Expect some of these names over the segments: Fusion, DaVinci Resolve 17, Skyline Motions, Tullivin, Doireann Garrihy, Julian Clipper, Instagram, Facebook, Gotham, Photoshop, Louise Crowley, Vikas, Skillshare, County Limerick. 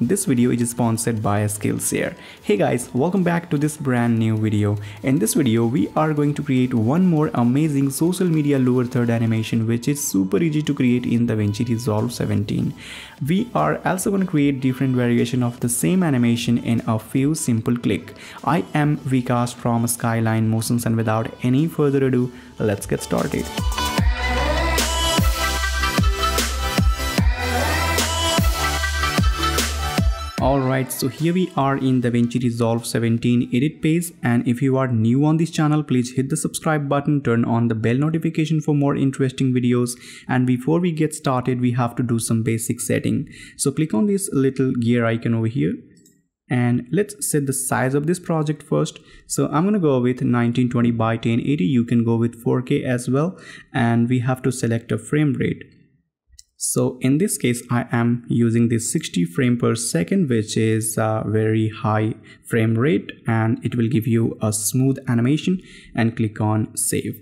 This video is sponsored by Skillshare. Hey guys, welcome back to this brand new video. In this video, we are going to create one more amazing social media lower third animation which is super easy to create in DaVinci Resolve 17. We are also going to create different variation of the same animation in a few simple click. I am Vikas from Skyline Motions, and without any further ado, let's get started. Alright, so here we are in DaVinci Resolve 17 edit page, and if you are new on this channel, please hit the subscribe button, turn on the bell notification for more interesting videos. And before we get started, we have to do some basic setting. So click on this little gear icon over here and let's set the size of this project first. So I'm gonna go with 1920 by 1080, you can go with 4K as well, and we have to select a frame rate. So in this case, I am using this 60 frame per second, which is a very high frame rate, and it will give you a smooth animation, and click on save.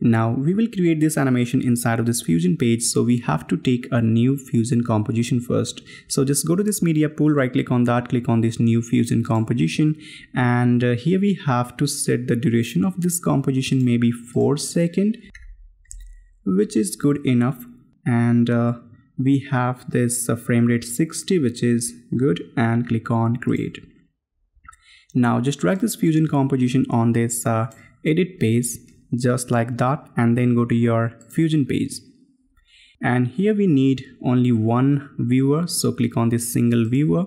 Now we will create this animation inside of this Fusion page. So we have to take a new Fusion composition first. So just go to this media pool, right click on that, click on this new Fusion composition. And here we have to set the duration of this composition, maybe 4 seconds, which is good enough. And we have this frame rate 60, which is good, and click on create. Now just drag this Fusion composition on this edit page just like that, and then go to your Fusion page. And here we need only one viewer, so click on this single viewer.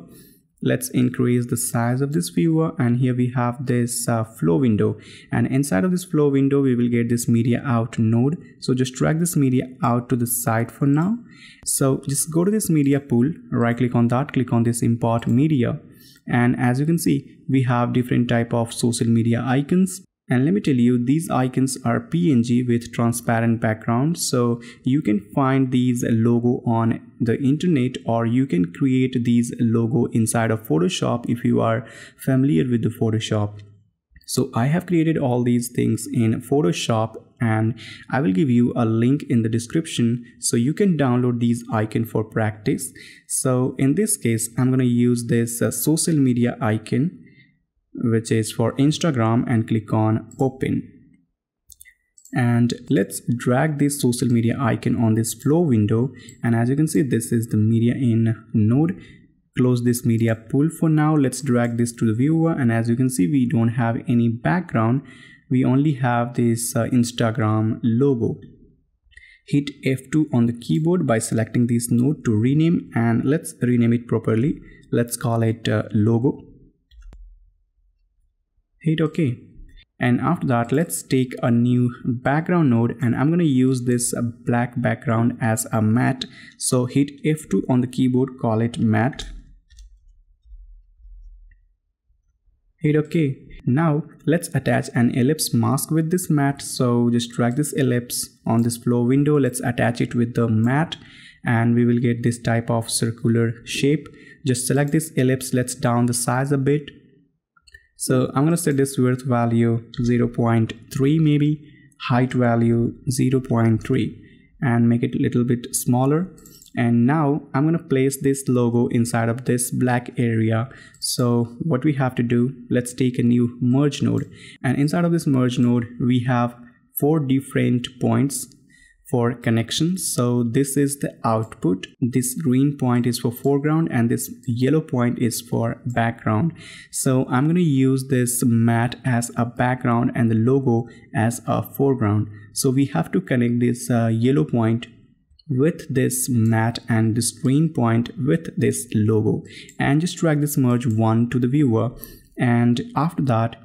Let's increase the size of this viewer, and here we have this flow window, and inside of this flow window we will get this media out node. So just drag this media out to the side for now. So just go to this media pool, right click on that, click on this import media, and as you can see we have different type of social media icons. And let me tell you, these icons are PNG with transparent background, so you can find these logo on the internet, or you can create these logo inside of Photoshop if you are familiar with the Photoshop. So I have created all these things in Photoshop, and I will give you a link in the description so you can download these icons for practice. So in this case, I'm going to use this social media icon, which is for Instagram, and click on open. And let's drag this social media icon on this flow window, and as you can see this is the media in node. Close this media pool for now. Let's drag this to the viewer, and as you can see we don't have any background, we only have this Instagram logo. Hit F2 on the keyboard by selecting this node to rename, and let's rename it properly. Let's call it logo. Hit OK, and after that let's take a new background node, and I'm going to use this black background as a matte. So hit F2 on the keyboard, call it matte. Hit OK. Now let's attach an ellipse mask with this matte. So just drag this ellipse on this flow window, let's attach it with the matte, and we will get this type of circular shape. Just select this ellipse, let's down the size a bit. So I'm going to set this width value 0.3, maybe height value 0.3, and make it a little bit smaller. And now I'm going to place this logo inside of this black area. So what we have to do, let's take a new merge node, and inside of this merge node we have 4 different points for connection. So this is the output, this green point is for foreground, and this yellow point is for background. So I'm going to use this matte as a background and the logo as a foreground. So we have to connect this yellow point with this matte and this green point with this logo, and just drag this merge one to the viewer. And after that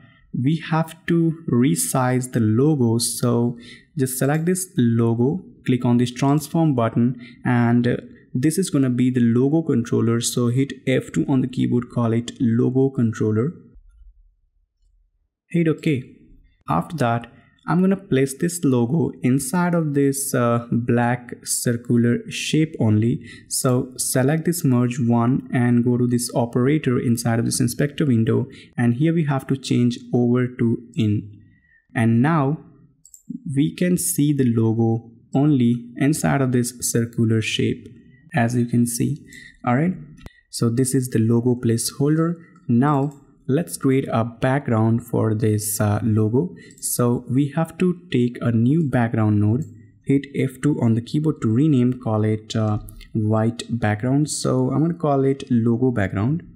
we have to resize the logo, so just select this logo, click on this transform button, and this is going to be the logo controller. So hit F2 on the keyboard, call it logo controller. Hit OK. After that I'm going to place this logo inside of this black circular shape only. So select this merge one and go to this operator inside of this inspector window, and here we have to change over to in. And now we can see the logo only inside of this circular shape, as you can see. All right. So this is the logo placeholder. Now let's create a background for this logo. So we have to take a new background node, hit F2 on the keyboard to rename, call it white background. So I'm going to call it logo background.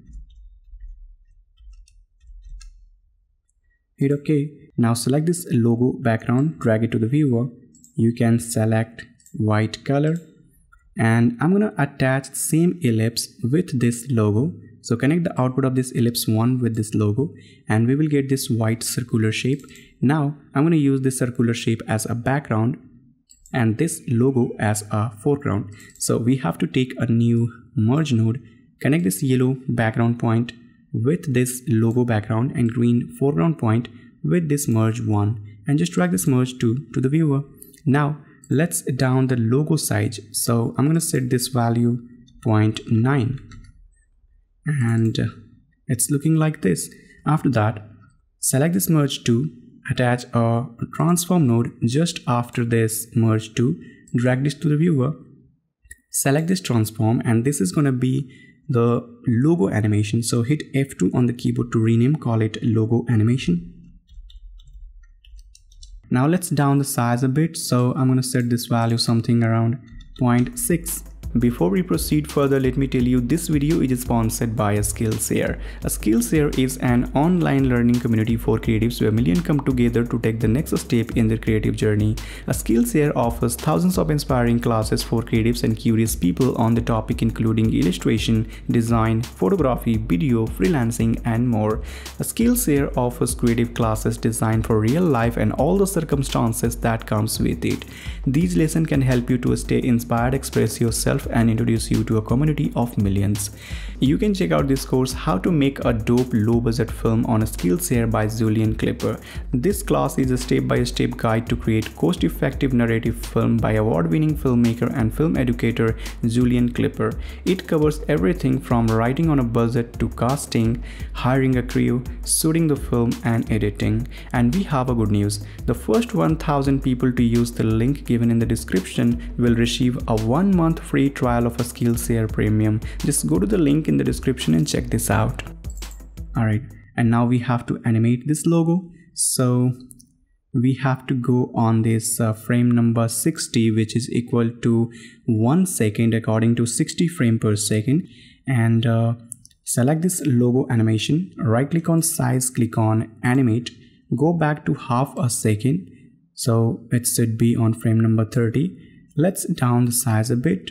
Hit OK. Now select this logo background, drag it to the viewer. You can select white color, and I'm going to attach same ellipse with this logo. So connect the output of this ellipse 1 with this logo, and we will get this white circular shape. Now I'm going to use this circular shape as a background and this logo as a foreground. So we have to take a new merge node, connect this yellow background point with this logo background and green foreground point with this merge 1, and just drag this merge 2 to the viewer. Now let's down the logo size. So I'm going to set this value 0.9, and it's looking like this. After that, select this merge 2, attach a transform node just after this merge 2, drag this to the viewer, select this transform, and this is going to be the logo animation. So hit F2 on the keyboard to rename, call it logo animation. Now let's down the size a bit. So I'm going to set this value something around 0.6. Before we proceed further, let me tell you this video is sponsored by Skillshare. Skillshare is an online learning community for creatives where millions come together to take the next step in their creative journey. Skillshare offers thousands of inspiring classes for creatives and curious people on the topic including illustration, design, photography, video, freelancing and more. Skillshare offers creative classes designed for real life and all the circumstances that comes with it. These lessons can help you to stay inspired, express yourself and introduce you to a community of millions. You can check out this course, How to Make a Dope Low Budget Film on Skillshare by Julian Clipper. This class is a step-by-step guide to create cost-effective narrative film by award-winning filmmaker and film educator Julian Clipper. It covers everything from writing on a budget to casting, hiring a crew, shooting the film and editing. And we have a good news. The first 1000 people to use the link given in the description will receive a 1-month free trial of a Skillshare premium. Just go to the link in the description and check this out. Alright, and now we have to animate this logo. So we have to go on this frame number 60, which is equal to 1 second according to 60 frame per second, and select this logo animation, right click on size, click on animate, go back to half a second. So it should be on frame number 30. Let's down the size a bit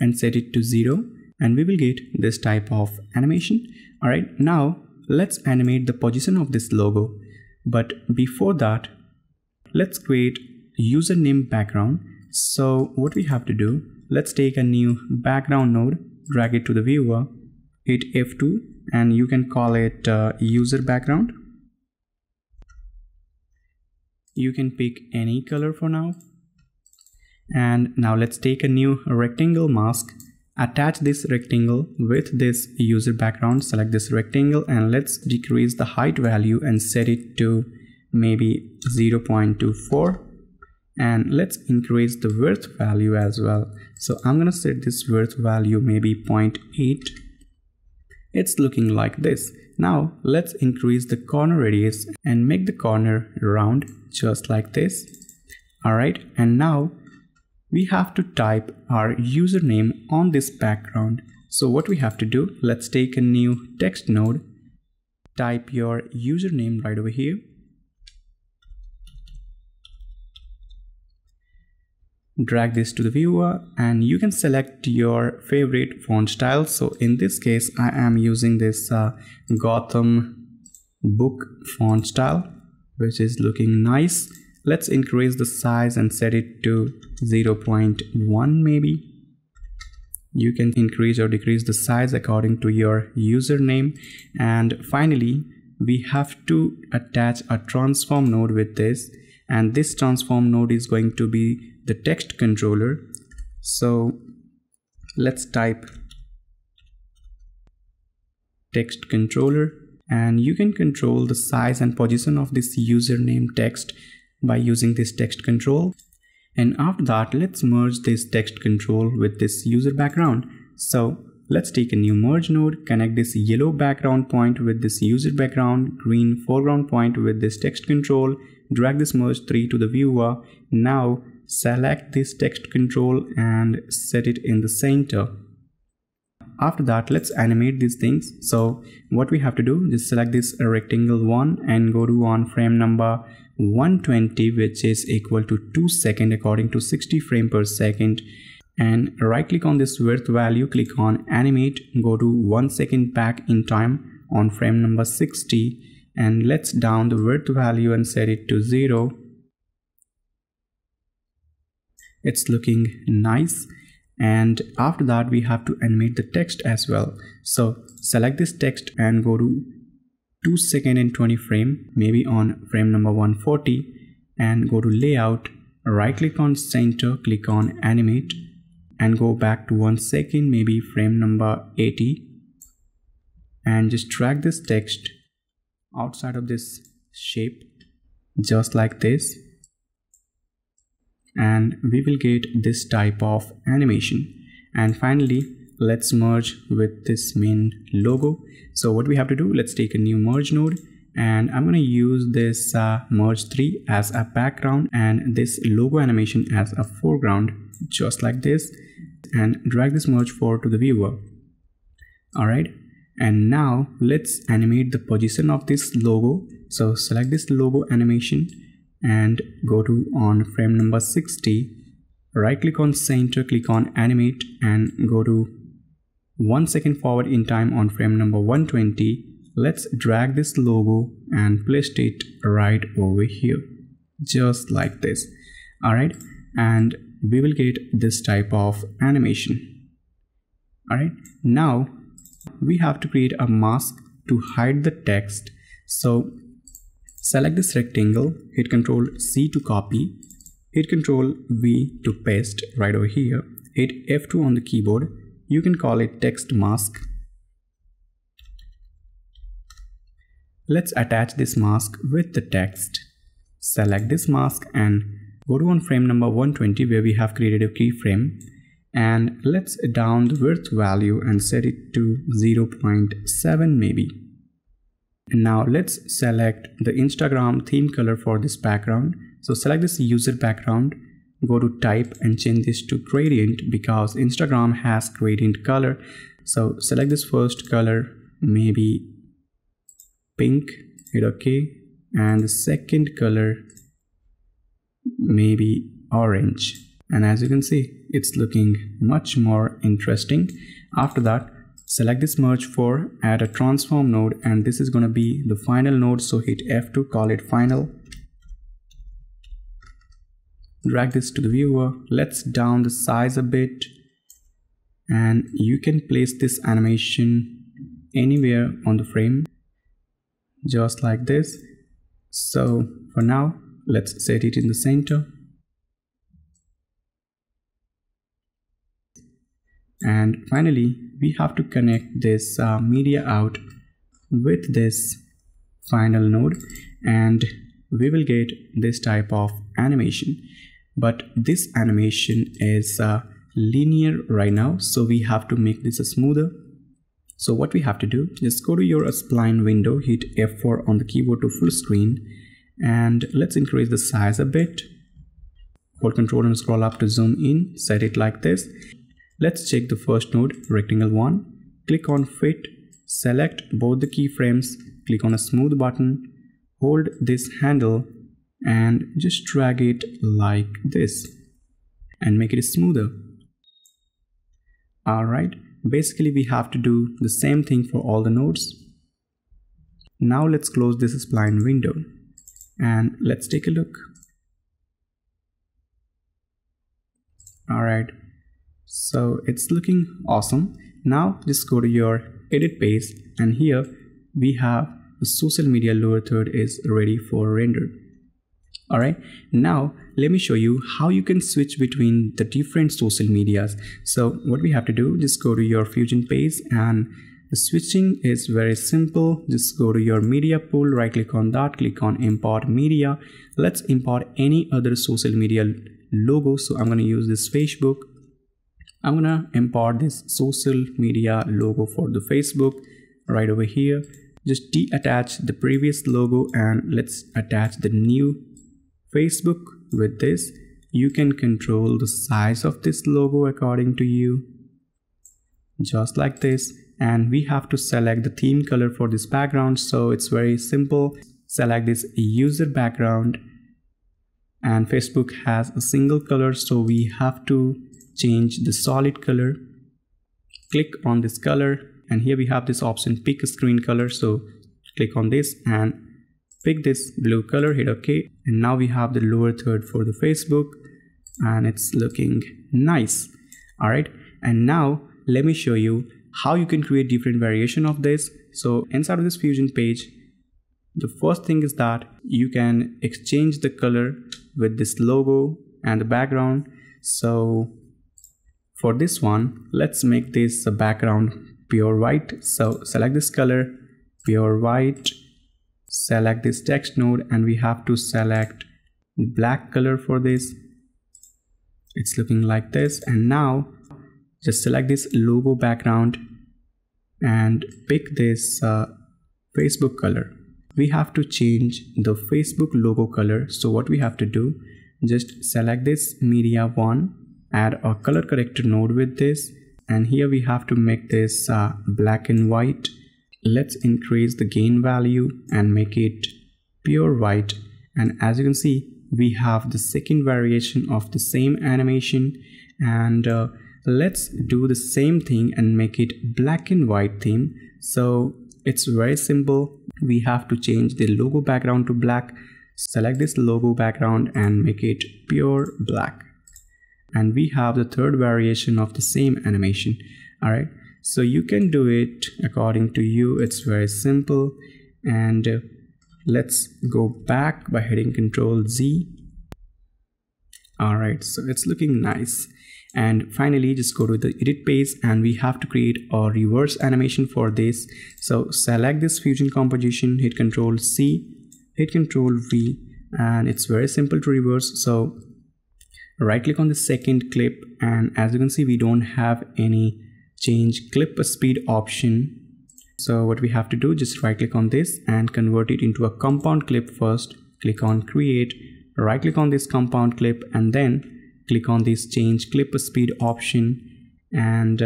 and set it to 0, and we will get this type of animation. Alright, now let's animate the position of this logo, but before that let's create username background. So what we have to do, let's take a new background node, drag it to the viewer, hit F2, and you can call it user background. You can pick any color for now. And now let's take a new rectangle mask, attach this rectangle with this user background, select this rectangle, and let's decrease the height value and set it to maybe 0.24, and let's increase the width value as well. So I'm going to set this width value maybe 0.8. It's looking like this. Now let's increase the corner radius and make the corner round just like this. Alright, and now we have to type our username on this background. So what we have to do, let's take a new text node, type your username right over here. Drag this to the viewer, and you can select your favorite font style. So in this case, I am using this Gotham book font style, which is looking nice. Let's increase the size and set it to 0.1 maybe. You can increase or decrease the size according to your username. And finally, we have to attach a transform node with this. And this transform node is going to be the text controller. So let's type text controller, and you can control the size and position of this username text by using this text control. And after that, let's merge this text control with this user background. So Let's take a new merge node, connect this yellow background point with this user background, green foreground point with this text control, drag this merge 3 to the viewer. Now select this text control and set it in the center. After that, let's animate these things. So what we have to do, just select this rectangle one and go to on frame number 120, which is equal to 2 seconds according to 60 frame per second. And right click on this width value, click on animate, go to 1 second back in time on frame number 60, and let's down the width value and set it to 0. It's looking nice. And after that, we have to animate the text as well. So select this text and go to 2 seconds and 20 frame, maybe on frame number 140, and go to layout, right click on center, click on animate, and go back to 1 second, maybe frame number 80, and just drag this text outside of this shape, just like this, and we will get this type of animation. And finally, let's merge with this main logo. So what we have to do, let's take a new merge node, and I'm going to use this merge 3 as a background and this logo animation as a foreground, just like this, and drag this merge 4 to the viewer. Alright, and now let's animate the position of this logo. So select this logo animation and go to on frame number 60, right click on center, click on animate, and go to 1 second forward in time on frame number 120. Let's drag this logo and place it right over here, just like this. Alright, and we will get this type of animation. Alright, now we have to create a mask to hide the text. So select this rectangle, hit Ctrl+C to copy, hit Ctrl+V to paste right over here, hit F2 on the keyboard. You can call it text mask. Let's attach this mask with the text. Select this mask and go to on frame number 120 where we have created a keyframe, and let's down the width value and set it to 0.7 maybe. And now let's select the Instagram theme color for this background. So select this user background, go to type and change this to gradient because Instagram has gradient color. So select this first color, maybe pink, hit OK, and the second color, maybe orange. And as you can see, it's looking much more interesting. After that, select this merge 4, add a transform node, and this is going to be the final node. So hit F2, call it final. Drag this to the viewer. Let's down the size a bit, and you can place this animation anywhere on the frame, just like this. So for now, let's set it in the center. And finally, we have to connect this media out with this final node, and we will get this type of animation. But this animation is linear right now, so we have to make this smoother. So what we have to do, just go to your spline window, hit F4 on the keyboard to full screen, and let's increase the size a bit. Hold Control and scroll up to zoom in, set it like this. Let's check the first node, rectangle 1, click on fit, select both the keyframes, click on a smooth button, hold this handle and just drag it like this and make it smoother. Alright, basically we have to do the same thing for all the nodes. Now let's close this spline window and let's take a look. Alright. So it's looking awesome. Now just go to your edit page, and here we have the social media lower third is ready for render. Alright, now let me show you how you can switch between the different social medias. So what we have to do, just go to your Fusion page, and the switching is very simple. Just go to your media pool, right click on that, click on import media. Let's import any other social media logo. So I'm going to use this Facebook. I'm gonna import this social media logo for the Facebook right over here. Just de-attach the previous logo and let's attach the new Facebook with this. You can control the size of this logo according to you, just like this. And we have to select the theme color for this background, so it's very simple. Select this user background, and Facebook has a single color, so we have to change the solid color. Click on this color, and here we have this option, pick a screen color. So click on this and pick this blue color, hit OK, and now we have the lower third for the Facebook, and it's looking nice. All right, and now let me show you how you can create different variation of this. So inside of this Fusion page, the first thing is that you can exchange the color with this logo and the background. So for this one, let's make this a background pure white. So select this color, pure white, select this text node, and we have to select the black color for this. It's looking like this. And now just select this logo background and pick this Facebook color. We have to change the Facebook logo color. So what we have to do, just select this media one, add a color corrector node with this, and here we have to make this black and white. Let's increase the gain value and make it pure white. And as you can see, we have the second variation of the same animation. And let's do the same thing and make it black and white theme. So it's very simple. We have to change the logo background to black. Select this logo background and make it pure black. And we have the third variation of the same animation. All right, so you can do it according to you. It's very simple. And let's go back by hitting Ctrl Z. All right, so it's looking nice. And finally, just go to the edit page, and we have to create a reverse animation for this. So select this Fusion composition, hit Ctrl C, hit Ctrl V, and it's very simple to reverse. So right click on the second clip, and as you can see, we don't have any change clip speed option. So what we have to do, just right click on this and convert it into a compound clip first. Click on create, right click on this compound clip, and then click on this change clip speed option. And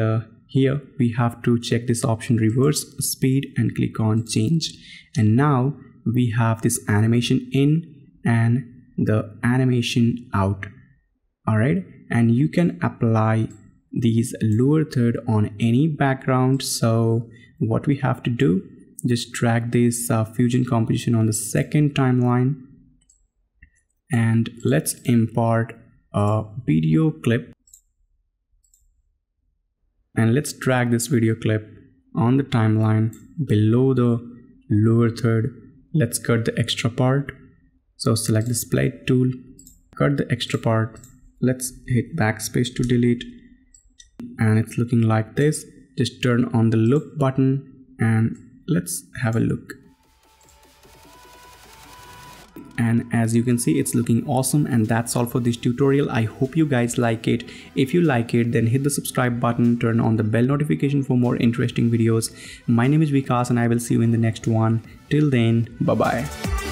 here we have to check this option reverse speed and click on change. And now we have this animation in and the animation out. All right, and you can apply these lower third on any background. So what we have to do, just drag this Fusion composition on the second timeline, and let's import a video clip, and let's drag this video clip on the timeline below the lower third. Let's cut the extra part. So select this plate tool, cut the extra part. Let's hit backspace to delete, and it's looking like this. Just turn on the look button and let's have a look. And as you can see, it's looking awesome. And that's all for this tutorial. I hope you guys like it. If you like it, then hit the subscribe button, turn on the bell notification for more interesting videos. My name is Vikas, and I will see you in the next one. Till then, bye bye.